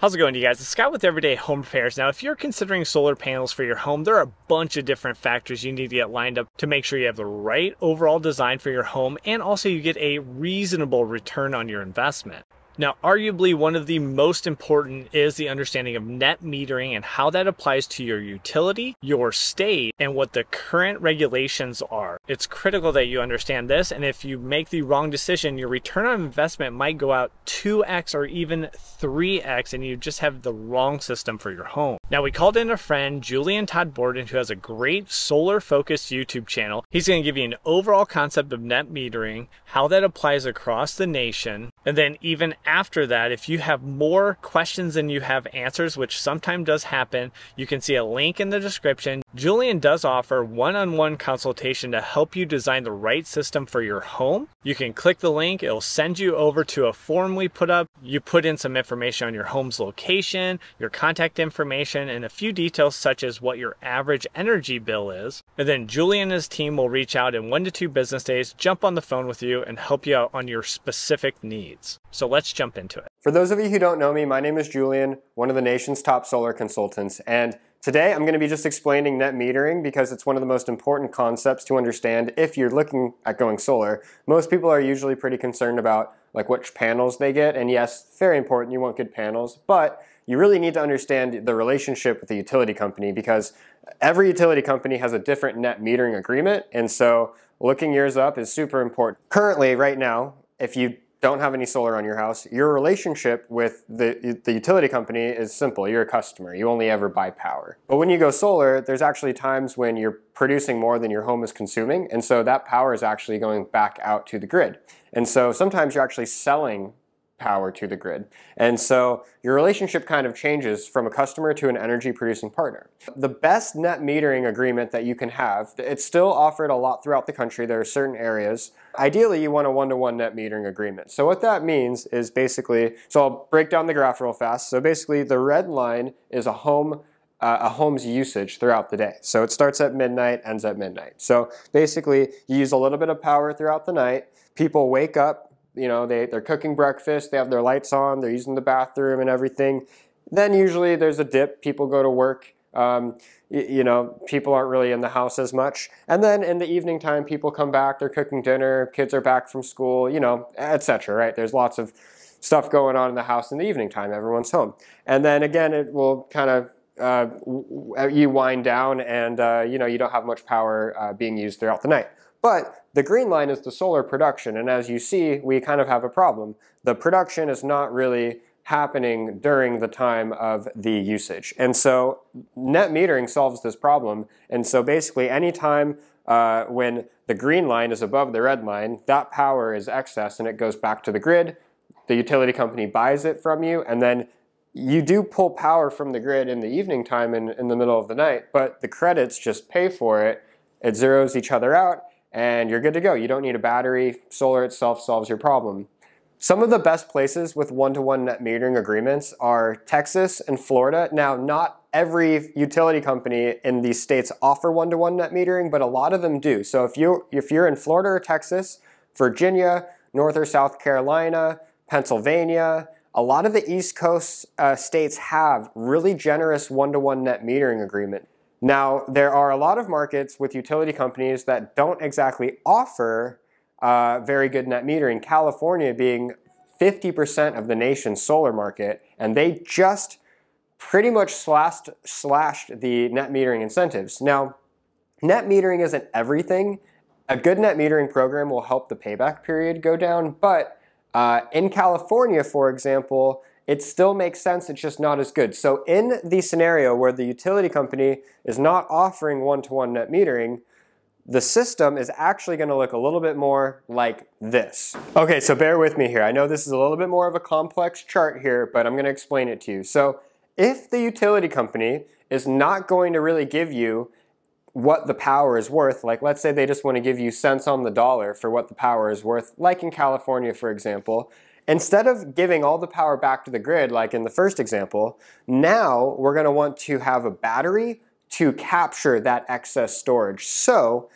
How's it going, you guys? It's Scott with Everyday Home Repairs. Now, if you're considering solar panels for your home, there are a bunch of different factors you need to get lined up to make sure you have the right overall design for your home, and also you get a reasonable return on your investment. Now, arguably one of the most important is the understanding of net metering and how that applies to your utility, your state, and what the current regulations are. It's critical that you understand this, and if you make the wrong decision, your return on investment might go out 2x or even 3x, and you just have the wrong system for your home. Now, we called in a friend, Julian Todd Borden, who has a great solar-focused YouTube channel. He's going to give you an overall concept of net metering, how that applies across the nation, and then even after that, if you have more questions than you have answers, which sometimes does happen, you can see a link in the description. Julian does offer one-on-one consultation to help you design the right system for your home. You can click the link. It'll send you over to a form we put up. You put in some information on your home's location, your contact information, and a few details such as what your average energy bill is. And then Julian and his team will reach out in 1 to 2 business days, jump on the phone with you, and help you out on your specific needs. So let's jump into it. For those of you who don't know me, my name is Julian, one of the nation's top solar consultants, and today I'm going to be just explaining net metering because it's one of the most important concepts to understand if you're looking at going solar. Most people are usually pretty concerned about like which panels they get, and yes, very important, you want good panels, but you really need to understand the relationship with the utility company because every utility company has a different net metering agreement, and so looking yours up is super important. Currently, right now, if you don't have any solar on your house, your relationship with the utility company is simple. You're a customer. You only ever buy power. But when you go solar, there's actually times when you're producing more than your home is consuming, and so that power is actually going back out to the grid. And so sometimes you're actually selling power to the grid. And so your relationship kind of changes from a customer to an energy producing partner. The best net metering agreement that you can have, it's still offered a lot throughout the country. There are certain areas. Ideally, you want a one-to-one net metering agreement. So what that means is basically, so I'll break down the graph real fast. So basically the red line is a home's usage throughout the day. So it starts at midnight, ends at midnight. So basically you use a little bit of power throughout the night. People wake up, you know, they're cooking breakfast, they have their lights on, they're using the bathroom and everything. Then usually there's a dip, people go to work, you know, people aren't really in the house as much. And then in the evening time, people come back, they're cooking dinner, kids are back from school, you know, etc., right? There's lots of stuff going on in the house in the evening time, everyone's home. And then again, it will kind of, you wind down and, you know, you don't have much power being used throughout the night. But the green line is the solar production, and as you see, we kind of have a problem. The production is not really happening during the time of the usage. And so net metering solves this problem, and so basically any time when the green line is above the red line, that power is excess and it goes back to the grid. The utility company buys it from you, and then you do pull power from the grid in the evening time and in the middle of the night, but the credits just pay for it. It zeros each other out, and you're good to go. You don't need a battery. Solar itself solves your problem. Some of the best places with one-to-one net metering agreements are Texas and Florida. Now, not every utility company in these states offer one-to-one net metering, but a lot of them do. So if you're in Florida or Texas, Virginia, North or South Carolina, Pennsylvania, a lot of the East Coast states have really generous one-to-one net metering agreements. Now, there are a lot of markets with utility companies that don't exactly offer very good net metering, California being 50% of the nation's solar market, and they just pretty much slashed the net metering incentives. Now, net metering isn't everything. A good net metering program will help the payback period go down, but in California, for example, it still makes sense, it's just not as good. So in the scenario where the utility company is not offering one-to-one net metering, the system is actually gonna look a little bit more like this. Okay, so bear with me here. I know this is a little bit more of a complex chart here, but I'm gonna explain it to you. So if the utility company is not going to really give you what the power is worth, like let's say they just wanna give you cents on the dollar for what the power is worth, like in California, for example, instead of giving all the power back to the grid, like in the first example, now we're gonna want to have a battery to capture that excess storage. So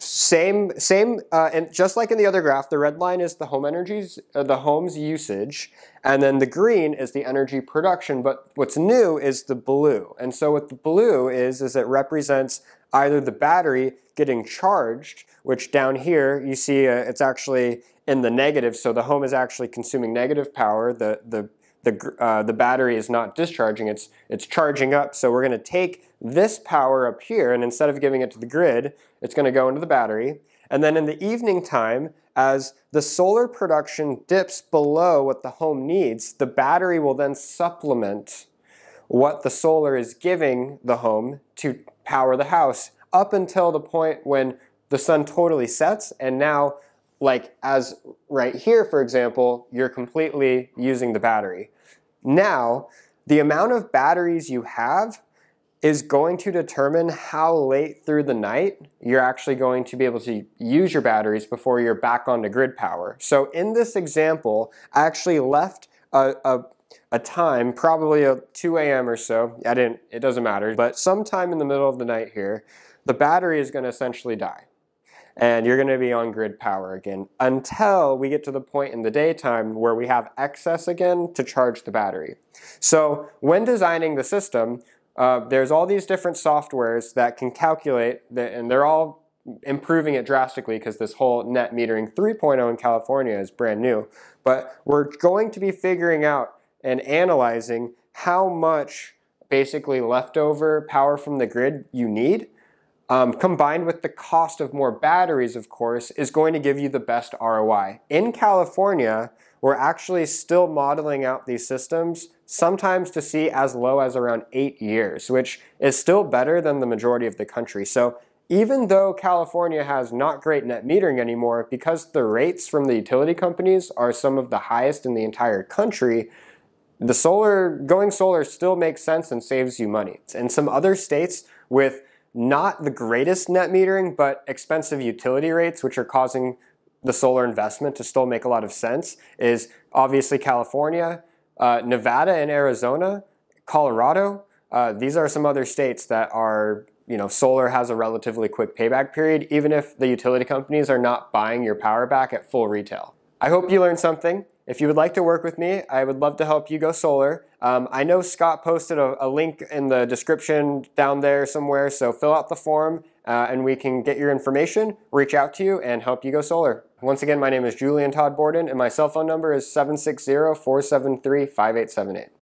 Same, and just like in the other graph, the red line is the home energies, the home's usage, and then the green is the energy production. But what's new is the blue. And so what the blue is it represents either the battery getting charged, which down here you see it's actually in the negative, so the home is actually consuming negative power. The battery is not discharging, it's charging up. So we're going to take this power up here, and instead of giving it to the grid, it's going to go into the battery. And then in the evening time, as the solar production dips below what the home needs, the battery will then supplement what the solar is giving the home to power the house, up until the point when the sun totally sets. And now, like as right here, for example, you're completely using the battery. Now, the amount of batteries you have is going to determine how late through the night you're actually going to be able to use your batteries before you're back onto grid power. So in this example, I actually left a time, probably 2 a.m. or so. It doesn't matter, but sometime in the middle of the night here, the battery is going to essentially die. And you're going to be on grid power again until we get to the point in the daytime where we have excess again to charge the battery. So when designing the system, there's all these different softwares that can calculate, and they're all improving it drastically because this whole net metering 3.0 in California is brand new. But we're going to be figuring out and analyzing how much basically leftover power from the grid you need. Combined with the cost of more batteries, of course, is going to give you the best ROI. In California, we're actually still modeling out these systems, sometimes to see as low as around 8 years, which is still better than the majority of the country. So even though California has not great net metering anymore, because the rates from the utility companies are some of the highest in the entire country, the going solar still makes sense and saves you money. In some other states with not the greatest net metering, but expensive utility rates, which are causing the solar investment to still make a lot of sense, is obviously California, Nevada and Arizona, Colorado. These are some other states that are, solar has a relatively quick payback period, even if the utility companies are not buying your power back at full retail. I hope you learned something. If you would like to work with me, I would love to help you go solar. I know Scott posted a link in the description down there somewhere, so fill out the form and we can get your information, reach out to you, and help you go solar. Once again, my name is Julian Todd Borden, and my cell phone number is 760-473-5878.